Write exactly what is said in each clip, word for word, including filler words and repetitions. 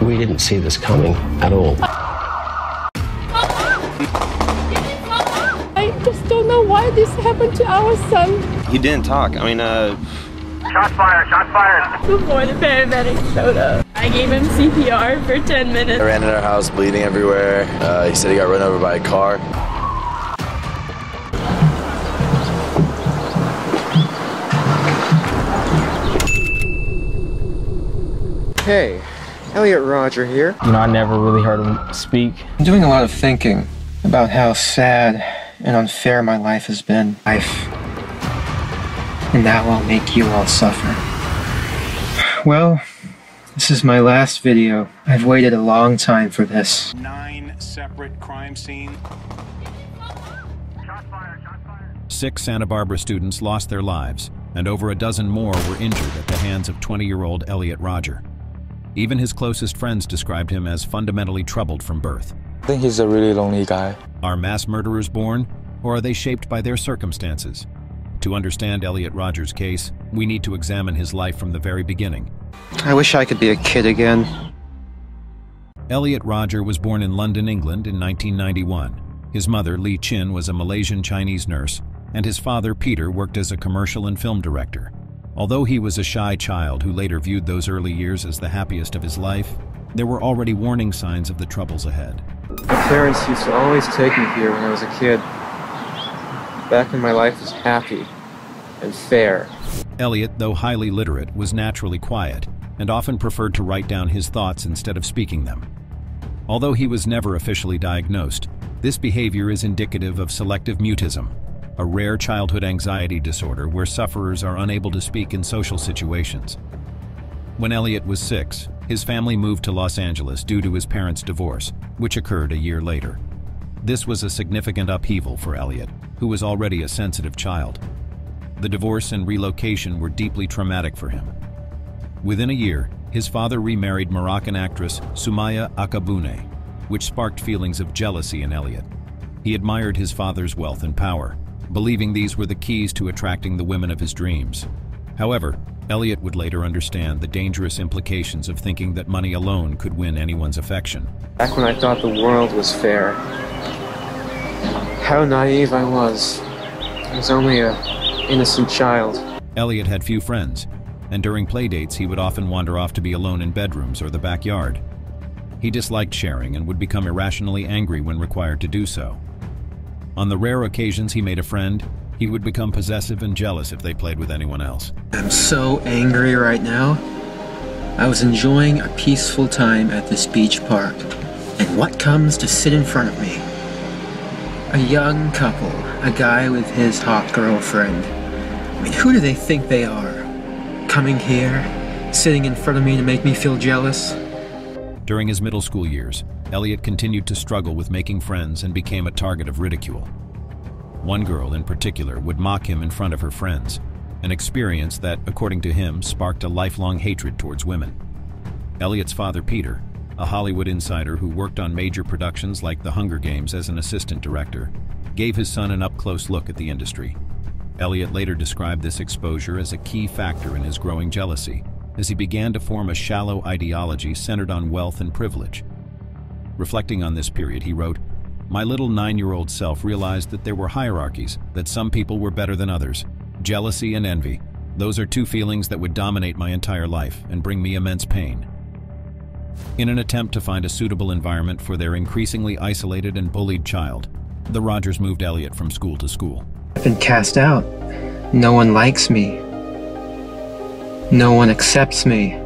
We didn't see this coming at all. I just don't know why this happened to our son. He didn't talk. I mean, uh... Shots fired! Shots fired! Before the paramedics showed up, I gave him C P R for ten minutes. I ran in our house, bleeding everywhere. Uh, he said he got run over by a car. Hey, Elliot Rodger here. You know, I never really heard him speak. I'm doing a lot of thinking about how sad and unfair my life has been. Life, and that will make you all suffer. Well, this is my last video. I've waited a long time for this. Nine separate crime scenes. Shot fired, shot fired. Six Santa Barbara students lost their lives, and over a dozen more were injured at the hands of twenty-year-old Elliot Rodger. Even his closest friends described him as fundamentally troubled from birth. I think he's a really lonely guy. Are mass murderers born, or are they shaped by their circumstances? To understand Elliot Rodger's case, we need to examine his life from the very beginning. I wish I could be a kid again. Elliot Rodger was born in London, England in nineteen ninety-one. His mother, Li Chin, was a Malaysian Chinese nurse, and his father, Peter, worked as a commercial and film director. Although he was a shy child who later viewed those early years as the happiest of his life, there were already warning signs of the troubles ahead. My parents used to always take me here when I was a kid. Back when my life was happy and fair. Elliot, though highly literate, was naturally quiet and often preferred to write down his thoughts instead of speaking them. Although he was never officially diagnosed, this behavior is indicative of selective mutism, a rare childhood anxiety disorder where sufferers are unable to speak in social situations. When Elliot was six, his family moved to Los Angeles due to his parents' divorce, which occurred a year later. This was a significant upheaval for Elliot, who was already a sensitive child. The divorce and relocation were deeply traumatic for him. Within a year, his father remarried Moroccan actress Soumaya Akhbune, which sparked feelings of jealousy in Elliot. He admired his father's wealth and power, believing these were the keys to attracting the women of his dreams. However, Elliot would later understand the dangerous implications of thinking that money alone could win anyone's affection. Back when I thought the world was fair, how naive I was. I was only an innocent child. Elliot had few friends, and during playdates he would often wander off to be alone in bedrooms or the backyard. He disliked sharing and would become irrationally angry when required to do so. On the rare occasions he made a friend, he would become possessive and jealous if they played with anyone else. I'm so angry right now. I was enjoying a peaceful time at this beach park, and what comes to sit in front of me? A young couple, a guy with his hot girlfriend. I mean, who do they think they are? Coming here, sitting in front of me to make me feel jealous? During his middle school years, Elliot continued to struggle with making friends and became a target of ridicule. One girl in particular would mock him in front of her friends, an experience that, according to him, sparked a lifelong hatred towards women. Elliot's father, Peter, a Hollywood insider who worked on major productions like The Hunger Games as an assistant director, gave his son an up-close look at the industry. Elliot later described this exposure as a key factor in his growing jealousy, as he began to form a shallow ideology centered on wealth and privilege. Reflecting on this period, he wrote, "My little nine-year-old self realized that there were hierarchies, that some people were better than others. Jealousy and envy. Those are two feelings that would dominate my entire life and bring me immense pain." In an attempt to find a suitable environment for their increasingly isolated and bullied child, the Rodgers moved Elliot from school to school. "I've been cast out. No one likes me. No one accepts me.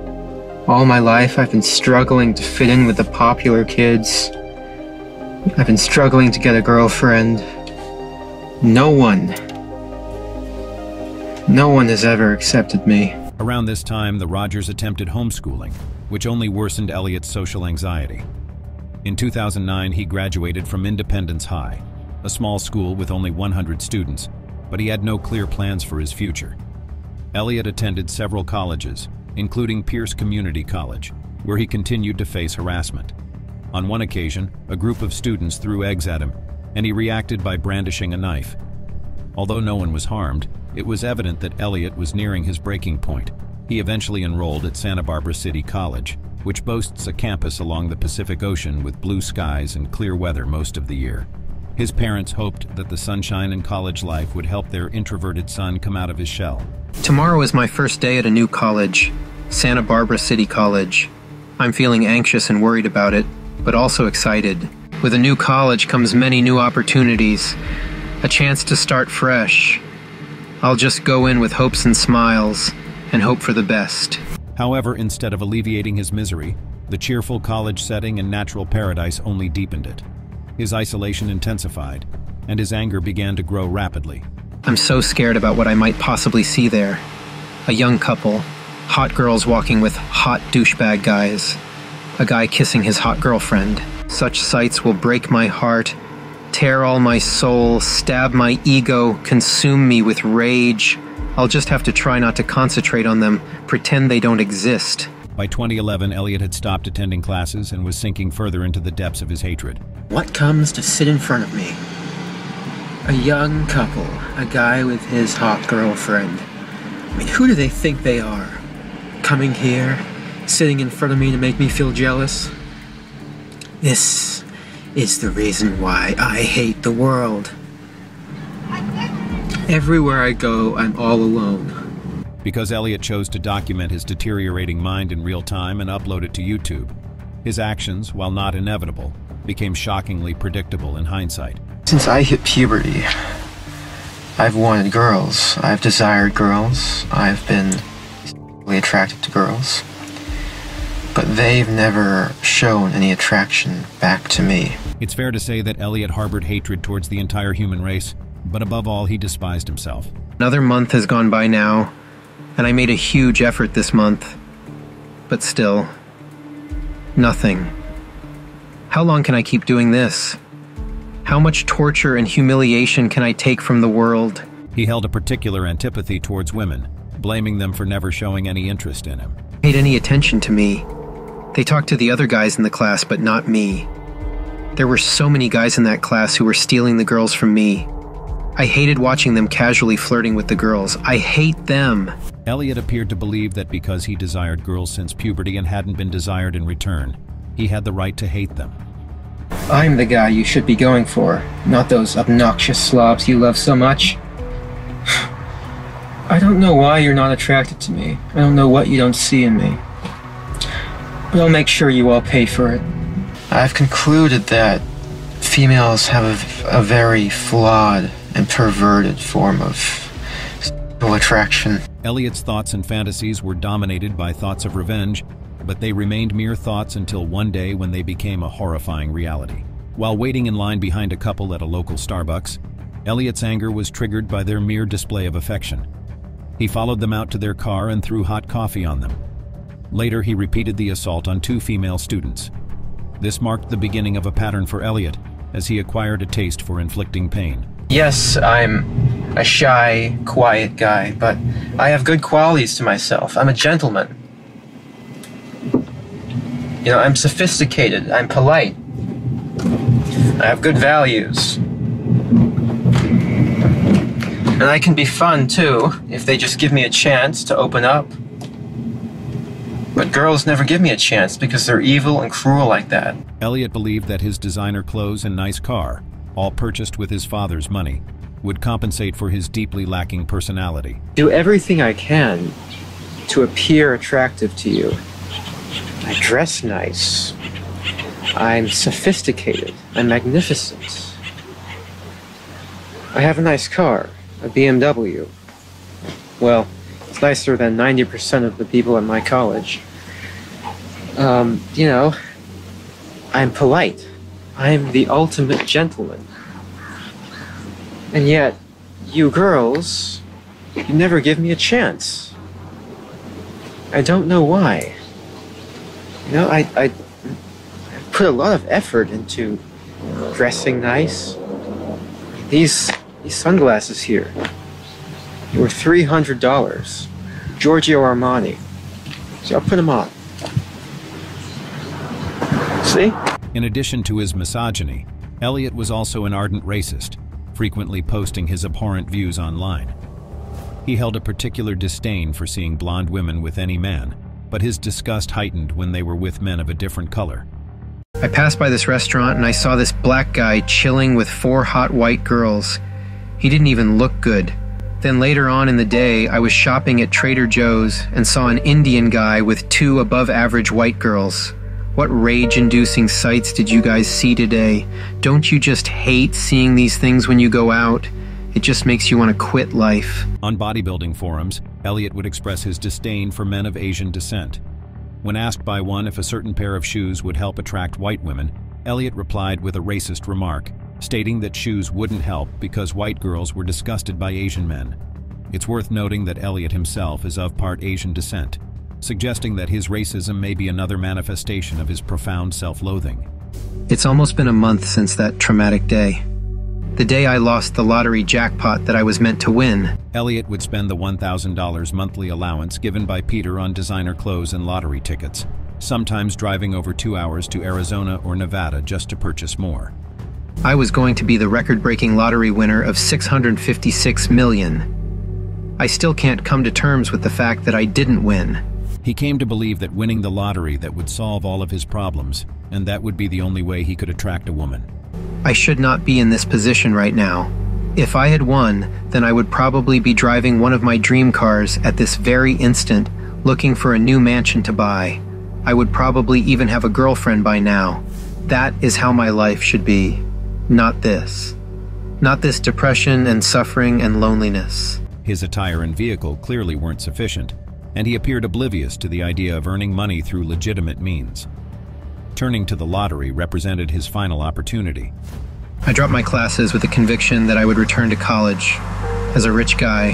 All my life, I've been struggling to fit in with the popular kids. I've been struggling to get a girlfriend. No one. No one has ever accepted me." Around this time, the Rodgers attempted homeschooling, which only worsened Elliot's social anxiety. In two thousand nine, he graduated from Independence High, a small school with only one hundred students, but he had no clear plans for his future. Elliot attended several colleges, including Pierce Community College, where he continued to face harassment. On one occasion, a group of students threw eggs at him, and he reacted by brandishing a knife. Although no one was harmed, it was evident that Elliot was nearing his breaking point. He eventually enrolled at Santa Barbara City College, which boasts a campus along the Pacific Ocean with blue skies and clear weather most of the year. His parents hoped that the sunshine and college life would help their introverted son come out of his shell. Tomorrow is my first day at a new college, Santa Barbara City College. I'm feeling anxious and worried about it, but also excited. With a new college comes many new opportunities, a chance to start fresh. I'll just go in with hopes and smiles and hope for the best. However, instead of alleviating his misery, the cheerful college setting and natural paradise only deepened it. His isolation intensified, and his anger began to grow rapidly. I'm so scared about what I might possibly see there. A young couple, hot girls walking with hot douchebag guys, a guy kissing his hot girlfriend. Such sights will break my heart, tear all my soul, stab my ego, consume me with rage. I'll just have to try not to concentrate on them, pretend they don't exist. By twenty eleven, Elliot had stopped attending classes and was sinking further into the depths of his hatred. What comes to sit in front of me? A young couple, a guy with his hot girlfriend. I mean, who do they think they are? Coming here, sitting in front of me to make me feel jealous? This is the reason why I hate the world. Everywhere I go, I'm all alone. Because Elliot chose to document his deteriorating mind in real time and upload it to YouTube, his actions, while not inevitable, became shockingly predictable in hindsight. Since I hit puberty, I've wanted girls, I've desired girls, I've been really attracted to girls, but they've never shown any attraction back to me. It's fair to say that Elliot harbored hatred towards the entire human race, but above all, he despised himself. Another month has gone by now, and I made a huge effort this month, but still, nothing. How long can I keep doing this? How much torture and humiliation can I take from the world? He held a particular antipathy towards women, blaming them for never showing any interest in him. They paid any attention to me. They talked to the other guys in the class, but not me. There were so many guys in that class who were stealing the girls from me. I hated watching them casually flirting with the girls. I hate them. Elliot appeared to believe that because he desired girls since puberty and hadn't been desired in return, he had the right to hate them. I'm the guy you should be going for, not those obnoxious slobs you love so much. I don't know why you're not attracted to me. I don't know what you don't see in me. But I'll make sure you all pay for it. I've concluded that females have a, a very flawed and perverted form of sexual attraction. Elliot's thoughts and fantasies were dominated by thoughts of revenge, but they remained mere thoughts until one day when they became a horrifying reality. While waiting in line behind a couple at a local Starbucks, Elliot's anger was triggered by their mere display of affection. He followed them out to their car and threw hot coffee on them. Later, he repeated the assault on two female students. This marked the beginning of a pattern for Elliot, as he acquired a taste for inflicting pain. Yes, I'm a shy, quiet guy, but I have good qualities to myself. I'm a gentleman. You know, I'm sophisticated, I'm polite. I have good values. And I can be fun, too, if they just give me a chance to open up. But girls never give me a chance because they're evil and cruel like that. Elliot believed that his designer clothes and nice car, all purchased with his father's money, would compensate for his deeply lacking personality. Do everything I can to appear attractive to you. I dress nice. I'm sophisticated. I'm magnificent. I have a nice car, a B M W. Well, it's nicer than ninety percent of the people at my college. Um, you know, I'm polite. I'm the ultimate gentleman. And yet, you girls, you never give me a chance. I don't know why. You know, I, I, I put a lot of effort into dressing nice. These, these sunglasses here, they were three hundred dollars. Giorgio Armani. So I'll put them on. See? In addition to his misogyny, Elliot was also an ardent racist, frequently posting his abhorrent views online. He held a particular disdain for seeing blonde women with any man, but his disgust heightened when they were with men of a different color. I passed by this restaurant and I saw this black guy chilling with four hot white girls. He didn't even look good. Then later on in the day, I was shopping at Trader Joe's and saw an Indian guy with two above-average white girls. What rage-inducing sights did you guys see today? Don't you just hate seeing these things when you go out? It just makes you want to quit life. On bodybuilding forums, Elliot would express his disdain for men of Asian descent. When asked by one if a certain pair of shoes would help attract white women, Elliot replied with a racist remark, stating that shoes wouldn't help because white girls were disgusted by Asian men. It's worth noting that Elliot himself is of part Asian descent, suggesting that his racism may be another manifestation of his profound self-loathing. It's almost been a month since that traumatic day. The day I lost the lottery jackpot that I was meant to win. Elliot would spend the one thousand dollars monthly allowance given by Peter on designer clothes and lottery tickets, sometimes driving over two hours to Arizona or Nevada just to purchase more. I was going to be the record-breaking lottery winner of six hundred fifty-six million dollars. I still can't come to terms with the fact that I didn't win. He came to believe that winning the lottery that would solve all of his problems, and that would be the only way he could attract a woman. I should not be in this position right now. If I had won, then I would probably be driving one of my dream cars at this very instant, looking for a new mansion to buy. I would probably even have a girlfriend by now. That is how my life should be. Not this. Not this depression and suffering and loneliness. His attire and vehicle clearly weren't sufficient, and he appeared oblivious to the idea of earning money through legitimate means. Turning to the lottery represented his final opportunity. I dropped my classes with the conviction that I would return to college as a rich guy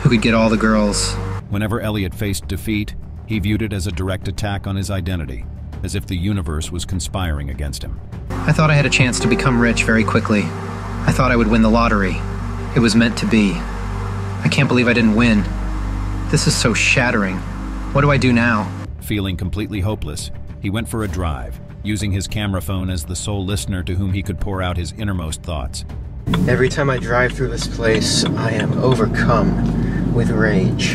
who could get all the girls. Whenever Elliot faced defeat, he viewed it as a direct attack on his identity, as if the universe was conspiring against him. I thought I had a chance to become rich very quickly. I thought I would win the lottery. It was meant to be. I can't believe I didn't win. This is so shattering. What do I do now? Feeling completely hopeless, he went for a drive, using his camera phone as the sole listener to whom he could pour out his innermost thoughts. Every time I drive through this place, I am overcome with rage,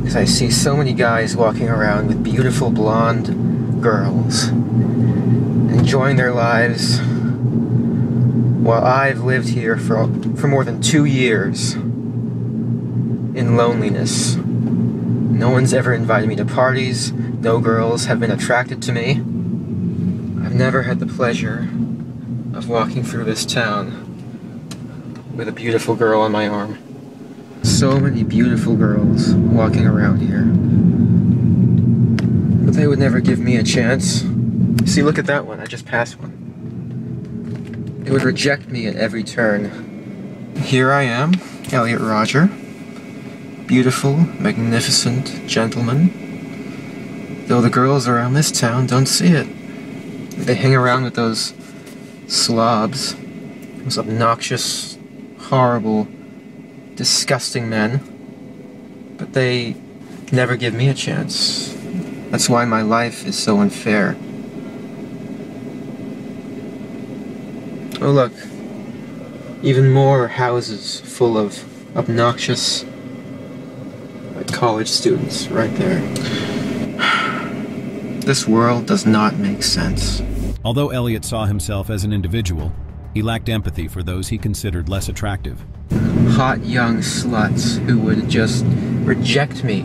because I see so many guys walking around with beautiful blonde girls, enjoying their lives, while I've lived here for, for more than two years in loneliness. No one's ever invited me to parties. No girls have been attracted to me. I've never had the pleasure of walking through this town with a beautiful girl on my arm. So many beautiful girls walking around here. But they would never give me a chance. See, look at that one. I just passed one. They would reject me at every turn. Here I am, Elliot Rodger. Beautiful, magnificent gentleman. Though the girls around this town don't see it. They hang around with those slobs, those obnoxious, horrible, disgusting men, but they never give me a chance. That's why my life is so unfair. Oh look, even more houses full of obnoxious college students right there. This world does not make sense. Although Elliot saw himself as an individual, he lacked empathy for those he considered less attractive. Hot young sluts who would just reject me.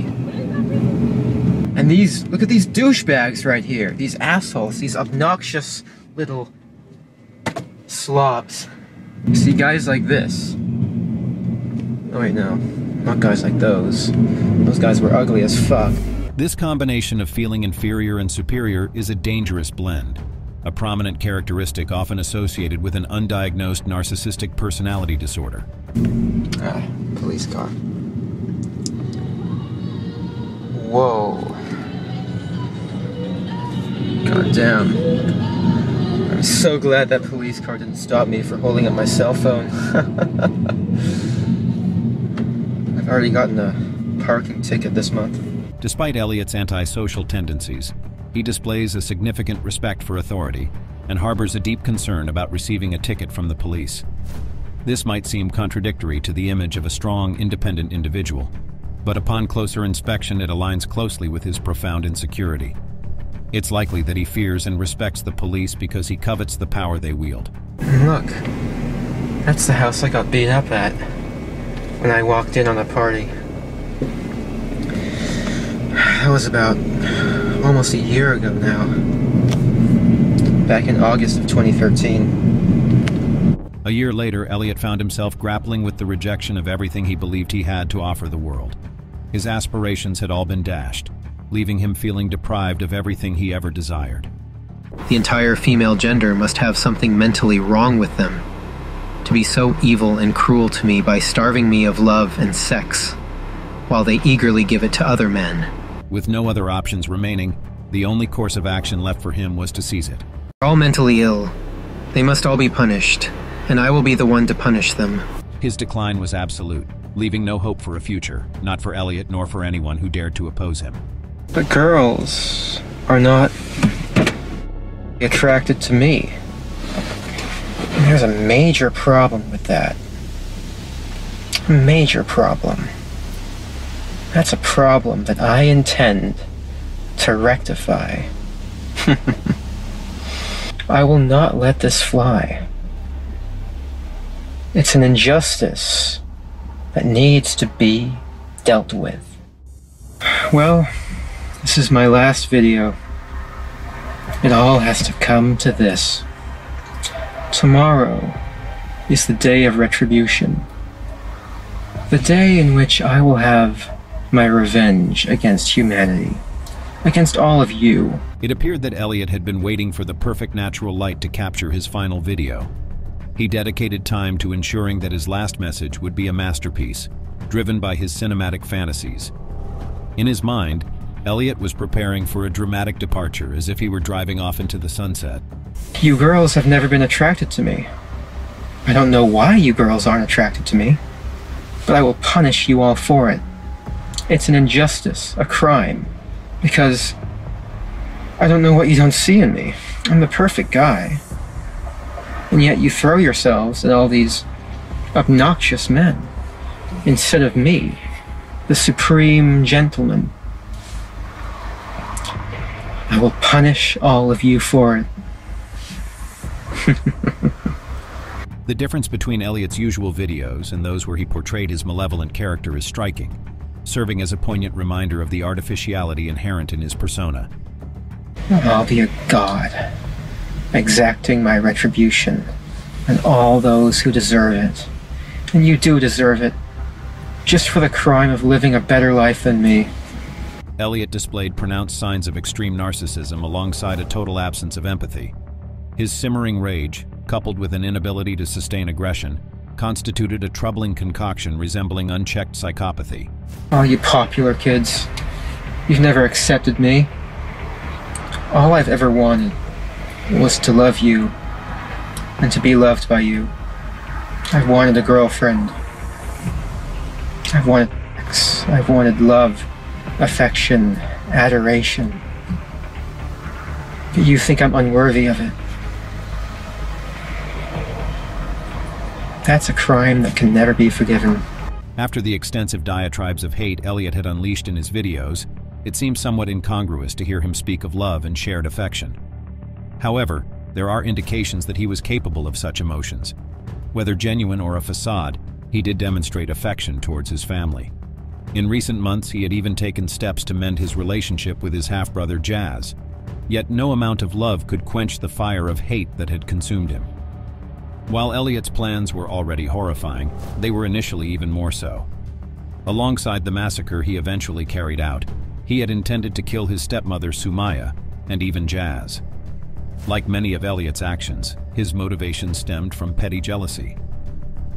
And these, look at these douchebags right here. These assholes, these obnoxious little slobs. See, guys like this. Oh wait, no, not guys like those. Those guys were ugly as fuck. This combination of feeling inferior and superior is a dangerous blend, a prominent characteristic often associated with an undiagnosed narcissistic personality disorder. Ah, police car. Whoa. God damn. I'm so glad that police car didn't stop me for holding up my cell phone. I've already gotten a parking ticket this month. Despite Elliot's antisocial tendencies, he displays a significant respect for authority and harbors a deep concern about receiving a ticket from the police. This might seem contradictory to the image of a strong, independent individual, but upon closer inspection it aligns closely with his profound insecurity. It's likely that he fears and respects the police because he covets the power they wield. Look, that's the house I got beat up at when I walked in on a party. That was about almost a year ago now, back in August of twenty thirteen. A year later, Elliot found himself grappling with the rejection of everything he believed he had to offer the world. His aspirations had all been dashed, leaving him feeling deprived of everything he ever desired. The entire female gender must have something mentally wrong with them, to be so evil and cruel to me by starving me of love and sex, while they eagerly give it to other men. With no other options remaining, the only course of action left for him was to seize it. They're all mentally ill. They must all be punished, and I will be the one to punish them. His decline was absolute, leaving no hope for a future, not for Elliot nor for anyone who dared to oppose him. But girls are not attracted to me. And there's a major problem with that. A major problem. That's a problem that I intend to rectify. I will not let this fly. It's an injustice that needs to be dealt with. Well, this is my last video. It all has to come to this. Tomorrow is the day of retribution. The day in which I will have my revenge against humanity. Against all of you. It appeared that Elliot had been waiting for the perfect natural light to capture his final video. He dedicated time to ensuring that his last message would be a masterpiece, driven by his cinematic fantasies. In his mind, Elliot was preparing for a dramatic departure, as if he were driving off into the sunset. You girls have never been attracted to me. I don't know why you girls aren't attracted to me, but I will punish you all for it. It's an injustice, a crime, because I don't know what you don't see in me. I'm the perfect guy. And yet you throw yourselves at all these obnoxious men instead of me, the supreme gentleman. I will punish all of you for it. The difference between Elliot's usual videos and those where he portrayed his malevolent character is striking, serving as a poignant reminder of the artificiality inherent in his persona. I'll be a god, exacting my retribution on all those who deserve it. And you do deserve it, just for the crime of living a better life than me. Elliot displayed pronounced signs of extreme narcissism alongside a total absence of empathy. His simmering rage, coupled with an inability to sustain aggression, constituted a troubling concoction resembling unchecked psychopathy. Oh, you popular kids. You've never accepted me. All I've ever wanted was to love you and to be loved by you. I've wanted a girlfriend. I've wanted sex. I've wanted love. Affection, adoration. But you think I'm unworthy of it. That's a crime that can never be forgiven. After the extensive diatribes of hate Elliot had unleashed in his videos, it seemed somewhat incongruous to hear him speak of love and shared affection. However, there are indications that he was capable of such emotions. Whether genuine or a facade, he did demonstrate affection towards his family. In recent months, he had even taken steps to mend his relationship with his half-brother Jazz, yet no amount of love could quench the fire of hate that had consumed him. While Elliot's plans were already horrifying, they were initially even more so. Alongside the massacre he eventually carried out, he had intended to kill his stepmother Soumaya, and even Jazz. Like many of Elliot's actions, his motivation stemmed from petty jealousy.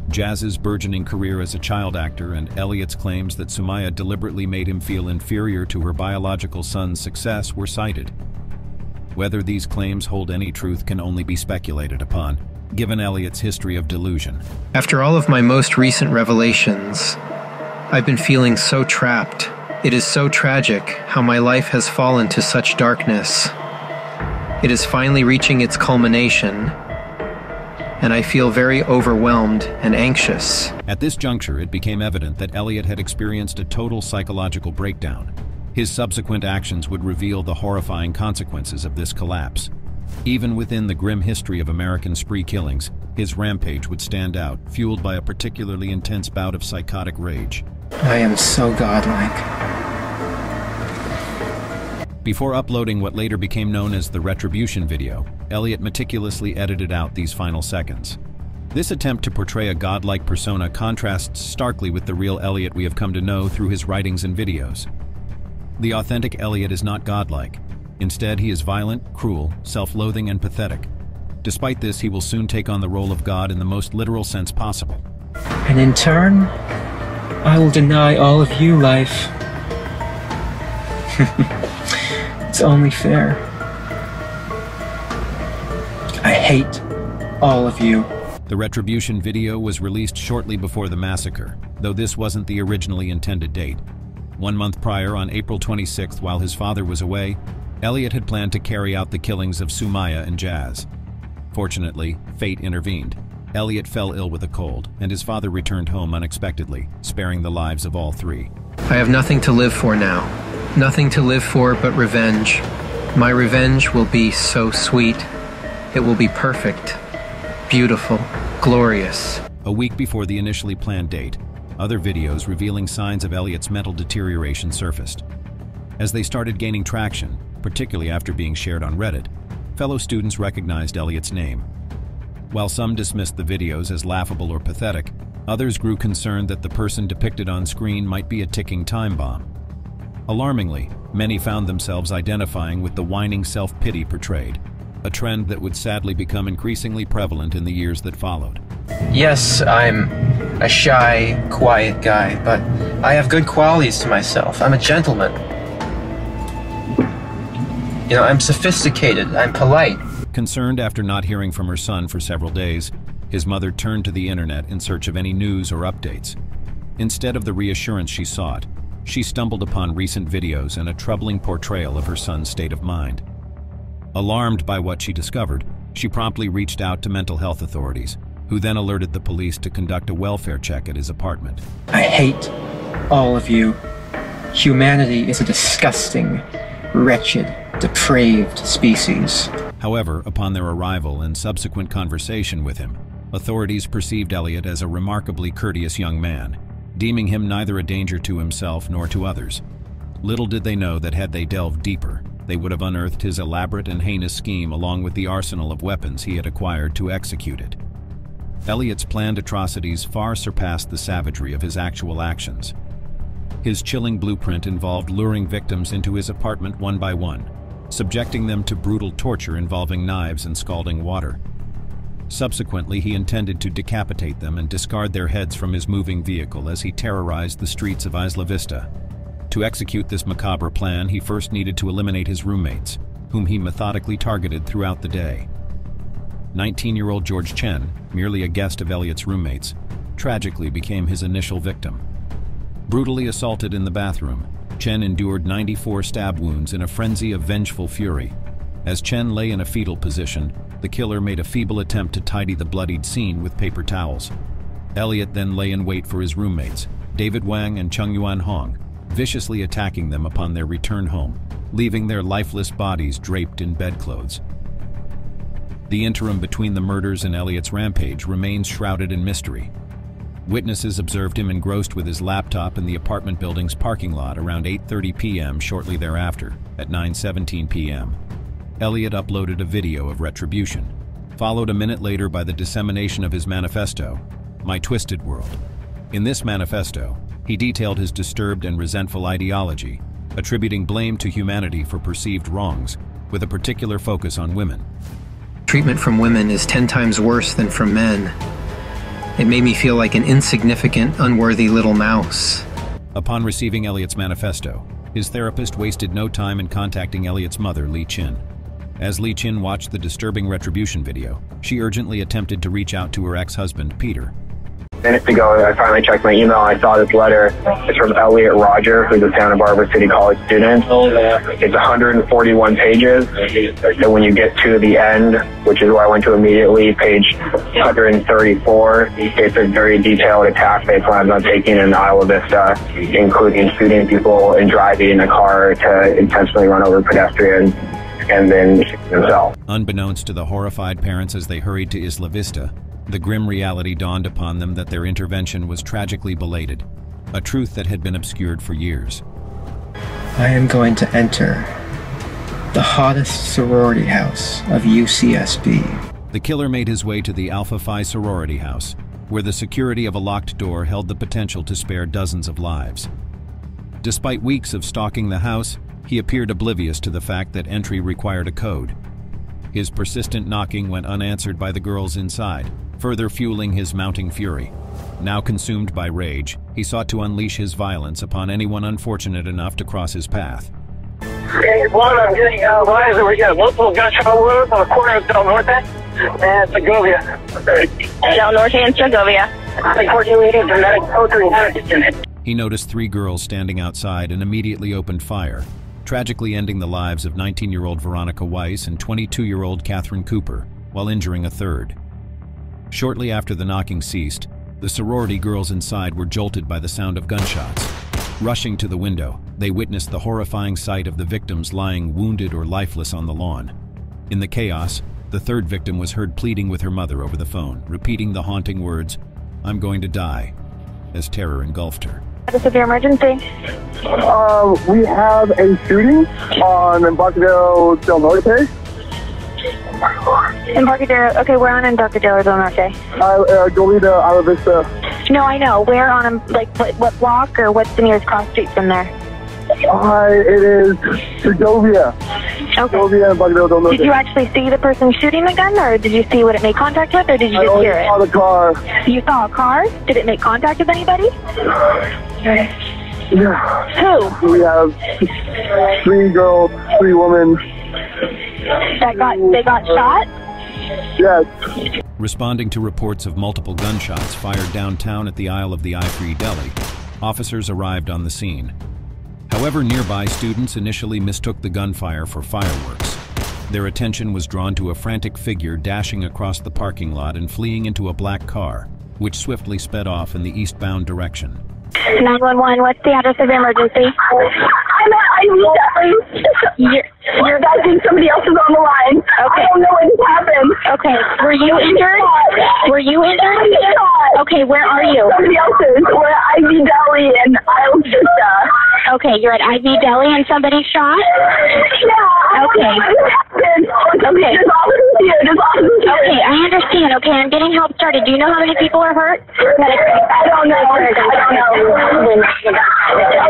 Jazz's burgeoning career as a child actor and Elliot's claims that Soumaya deliberately made him feel inferior to her biological son's success were cited. Whether these claims hold any truth can only be speculated upon, given Elliot's history of delusion. After all of my most recent revelations, I've been feeling so trapped. It is so tragic how my life has fallen to such darkness. It is finally reaching its culmination. and I feel very overwhelmed and anxious. At this juncture, it became evident that Elliot had experienced a total psychological breakdown. His subsequent actions would reveal the horrifying consequences of this collapse. Even within the grim history of American spree killings, his rampage would stand out, fueled by a particularly intense bout of psychotic rage. I am so godlike. Before uploading what later became known as the Retribution video, Elliot meticulously edited out these final seconds. This attempt to portray a godlike persona contrasts starkly with the real Elliot we have come to know through his writings and videos. The authentic Elliot is not godlike. Instead, he is violent, cruel, self-loathing, and pathetic. Despite this, he will soon take on the role of God in the most literal sense possible. And in turn, I will deny all of you life. It's only fair. I hate all of you. The Retribution video was released shortly before the massacre, though this wasn't the originally intended date. One month prior, on April twenty-sixth, while his father was away, Elliot had planned to carry out the killings of Soumaya and Jazz. Fortunately, fate intervened. Elliot fell ill with a cold, and his father returned home unexpectedly, sparing the lives of all three. I have nothing to live for now. Nothing to live for but revenge. My revenge will be so sweet. It will be perfect, beautiful, glorious. A week before the initially planned date, other videos revealing signs of Elliot's mental deterioration surfaced. As they started gaining traction, particularly after being shared on Reddit, fellow students recognized Elliot's name. While some dismissed the videos as laughable or pathetic, others grew concerned that the person depicted on screen might be a ticking time bomb. Alarmingly, many found themselves identifying with the whining self-pity portrayed, a trend that would sadly become increasingly prevalent in the years that followed. Yes, I'm a shy, quiet guy, but I have good qualities to myself. I'm a gentleman. You know, I'm sophisticated, I'm polite. Concerned after not hearing from her son for several days, his mother turned to the internet in search of any news or updates. Instead of the reassurance she sought, she stumbled upon recent videos and a troubling portrayal of her son's state of mind. Alarmed by what she discovered, she promptly reached out to mental health authorities, who then alerted the police to conduct a welfare check at his apartment. I hate all of you. Humanity is a disgusting, wretched, depraved species. However, upon their arrival and subsequent conversation with him, authorities perceived Elliot as a remarkably courteous young man, deeming him neither a danger to himself nor to others. Little did they know that had they delved deeper, they would have unearthed his elaborate and heinous scheme along with the arsenal of weapons he had acquired to execute it. Elliot's planned atrocities far surpassed the savagery of his actual actions. His chilling blueprint involved luring victims into his apartment one by one, subjecting them to brutal torture involving knives and scalding water. Subsequently, he intended to decapitate them and discard their heads from his moving vehicle as he terrorized the streets of Isla Vista. To execute this macabre plan, he first needed to eliminate his roommates, whom he methodically targeted throughout the day. nineteen-year-old George Chen, merely a guest of Elliot's roommates, tragically became his initial victim. Brutally assaulted in the bathroom, Chen endured ninety-four stab wounds in a frenzy of vengeful fury. As Chen lay in a fetal position, the killer made a feeble attempt to tidy the bloodied scene with paper towels. Elliot then lay in wait for his roommates, David Wang and Cheng Yuan Hong, viciously attacking them upon their return home, leaving their lifeless bodies draped in bedclothes. The interim between the murders and Elliot's rampage remains shrouded in mystery. Witnesses observed him engrossed with his laptop in the apartment building's parking lot around eight thirty p m Shortly thereafter, at nine seventeen p m, Elliot uploaded a video of retribution, followed a minute later by the dissemination of his manifesto, My Twisted World. In this manifesto, he detailed his disturbed and resentful ideology, attributing blame to humanity for perceived wrongs, with a particular focus on women. Treatment from women is ten times worse than from men. It made me feel like an insignificant, unworthy little mouse. Upon receiving Elliot's manifesto, his therapist wasted no time in contacting Elliot's mother, Li Chin. As Li Chin watched the disturbing retribution video, she urgently attempted to reach out to her ex-husband, Peter. Minutes ago, I finally checked my email. I saw this letter. It's from Elliot Rodger, who's a Santa Barbara City College student. It's one hundred forty-one pages. So when you get to the end, which is what I went to immediately, page one hundred thirty-four, it's a very detailed attack they planned on taking in Isla Vista, including shooting people and driving in a car to intentionally run over pedestrians and then shoot themselves. Unbeknownst to the horrified parents as they hurried to Isla Vista, the grim reality dawned upon them that their intervention was tragically belated, a truth that had been obscured for years. I am going to enter the hottest sorority house of U C S B. The killer made his way to the Alpha Phi sorority house, where the security of a locked door held the potential to spare dozens of lives. Despite weeks of stalking the house, he appeared oblivious to the fact that entry required a code. His persistent knocking went unanswered by the girls inside, further fueling his mounting fury. Now consumed by rage, he sought to unleash his violence upon anyone unfortunate enough to cross his path. Hey, one, I'm getting uh, lies over here. Local gunshot wounds on the corner of Del Norte and Segovia. Del Norte and Segovia. He noticed three girls standing outside and immediately opened fire, tragically ending the lives of nineteen-year-old Veronica Weiss and twenty-two-year-old Catherine Cooper, while injuring a third. Shortly after the knocking ceased, the sorority girls inside were jolted by the sound of gunshots. Rushing to the window, they witnessed the horrifying sight of the victims lying wounded or lifeless on the lawn. In the chaos, the third victim was heard pleading with her mother over the phone, repeating the haunting words, "I'm going to die," as terror engulfed her. A severe emergency. Uh, we have a shooting on Embarcadero Del Norte. Embarcadero, okay, we're on Embarcadero Del Norte. Uh, Goleta, Isla Vista. No, I know. We're on, like, what, what block or what's the nearest cross street from there? Uh, it is Segovia. Okay. Embarcadero Del Norte. Did you actually see the person shooting the gun, or did you see what it made contact with, or did you I just hear it? I saw the car. You saw a car? Did it make contact with anybody? Yeah. Who? We have three girls, three women. That got, they got shot? Yes. Responding to reports of multiple gunshots fired downtown at the aisle of the I V Deli, officers arrived on the scene. However, nearby students initially mistook the gunfire for fireworks. Their attention was drawn to a frantic figure dashing across the parking lot and fleeing into a black car, which swiftly sped off in the eastbound direction. nine one one, what's the address of emergency? I'm at I V Deli. You're guessing somebody else is on the line. Okay. I don't know what's happened. Okay. Were you injured? Were you injured? Okay, where are you? Somebody else is. We're at I V Deli in Isla Vista. Okay, you're at I V Deli and somebody shot? Yeah. Okay. Okay. Okay, I understand. Okay, I'm getting help started. Do you know how many people are hurt? I don't know. I don't know.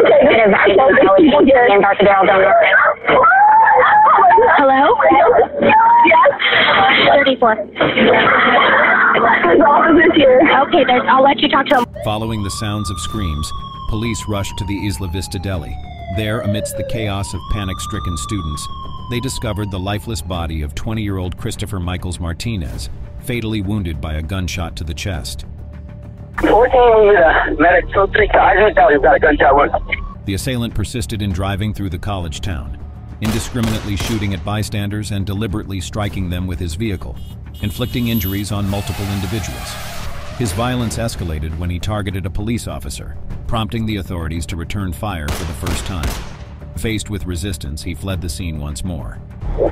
Okay. It is I V Deli in Embarcadero Del Norte. Hello? Yes? thirty-four. His office is here. Okay, there's, I'll let you talk to him. Following the sounds of screams, police rushed to the Isla Vista Deli. There, amidst the chaos of panic-stricken students, they discovered the lifeless body of twenty-year-old Christopher Michaels-Martinez, fatally wounded by a gunshot to the chest. The assailant persisted in driving through the college town, indiscriminately shooting at bystanders and deliberately striking them with his vehicle, inflicting injuries on multiple individuals. His violence escalated when he targeted a police officer, prompting the authorities to return fire for the first time. Faced with resistance, he fled the scene once more.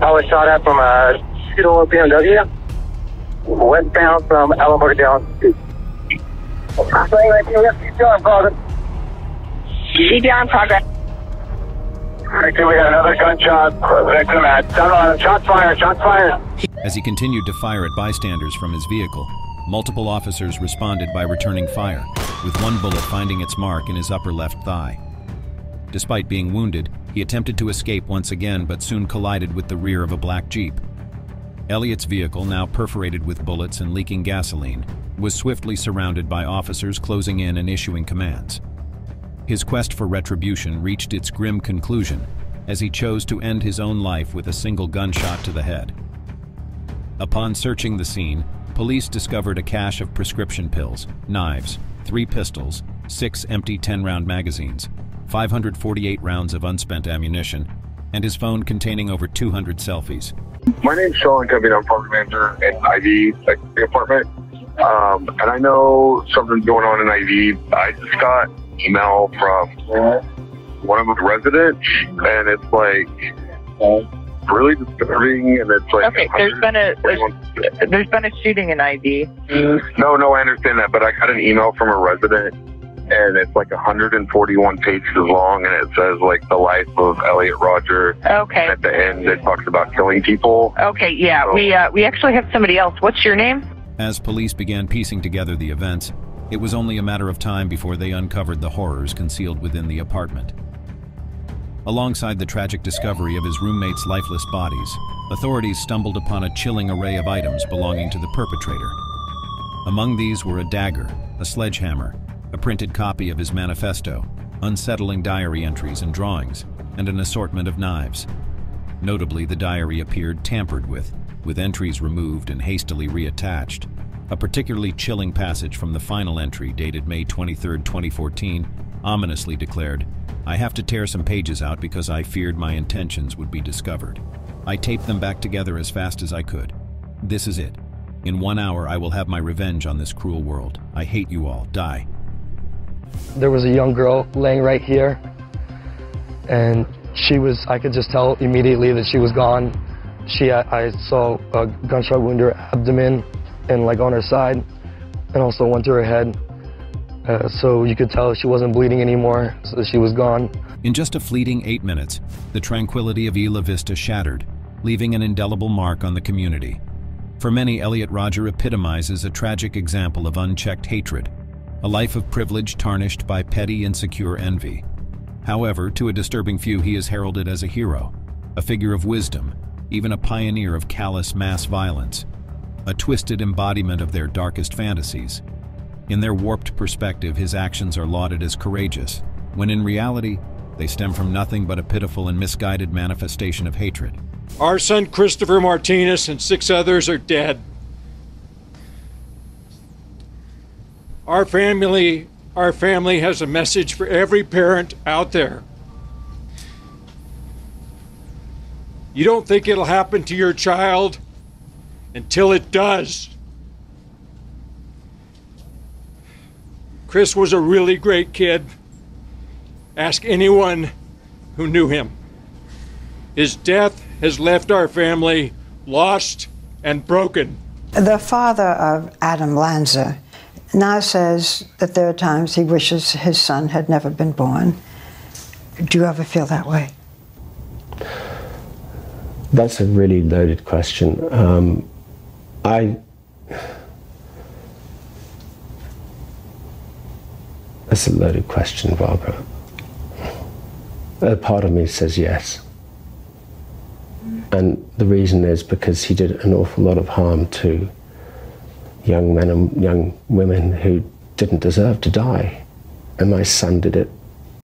I was shot at from a B M W, westbound from Alamogordo. C P R in progress. We got another gunshot. Victim at shots fired, shots fired. As he continued to fire at bystanders from his vehicle, multiple officers responded by returning fire, with one bullet finding its mark in his upper left thigh. Despite being wounded, he attempted to escape once again but soon collided with the rear of a black Jeep. Elliot's vehicle, now perforated with bullets and leaking gasoline, was swiftly surrounded by officers closing in and issuing commands. His quest for retribution reached its grim conclusion as he chose to end his own life with a single gunshot to the head. Upon searching the scene, police discovered a cache of prescription pills, knives, three pistols, six empty ten round magazines, five hundred forty-eight rounds of unspent ammunition, and his phone containing over two hundred selfies. My name's Sean Cubby, I'm property manager at I V, like the apartment. Um, and I know something's going on in I V. I just got an email from one of the residents, and it's like really disturbing. And it's like, okay, there's been a there's, there's been a shooting in I V. Mm-hmm. No, no, I understand that, but I got an email from a resident, and it's like one hundred forty-one pages long, and it says like the life of Elliot Rodger. Okay. And at the end, it talks about killing people. Okay, yeah, so, we uh, we actually have somebody else. What's your name? As police began piecing together the events, it was only a matter of time before they uncovered the horrors concealed within the apartment. Alongside the tragic discovery of his roommates' lifeless bodies, authorities stumbled upon a chilling array of items belonging to the perpetrator. Among these were a dagger, a sledgehammer, a printed copy of his manifesto, unsettling diary entries and drawings, and an assortment of knives. Notably, the diary appeared tampered with, with entries removed and hastily reattached. A particularly chilling passage from the final entry, dated May twenty-third, twenty fourteen, ominously declared, "I have to tear some pages out because I feared my intentions would be discovered. I taped them back together as fast as I could. This is it. In one hour, I will have my revenge on this cruel world. I hate you all. Die." There was a young girl laying right here, and she was, I could just tell immediately that she was gone. She, I saw a gunshot wound to her abdomen and like on her side, and also one to her head. Uh, so you could tell she wasn't bleeding anymore, so she was gone. In just a fleeting eight minutes, the tranquility of Isla Vista shattered, leaving an indelible mark on the community. For many, Elliot Rodger epitomizes a tragic example of unchecked hatred, a life of privilege tarnished by petty, insecure envy. However, to a disturbing few, he is heralded as a hero, a figure of wisdom, even a pioneer of callous mass violence, a twisted embodiment of their darkest fantasies. In their warped perspective, his actions are lauded as courageous, when in reality, they stem from nothing but a pitiful and misguided manifestation of hatred. Our son Christopher Martinez and six others are dead. Our family, our family has a message for every parent out there. You don't think it'll happen to your child until it does. Chris was a really great kid. Ask anyone who knew him. His death has left our family lost and broken. The father of Adam Lanza now says that there are times he wishes his son had never been born. Do you ever feel that way? That's a really loaded question. Um, I, that's a loaded question, Barbara. A part of me says yes. And the reason is because he did an awful lot of harm to young men and young women who didn't deserve to die. And my son did it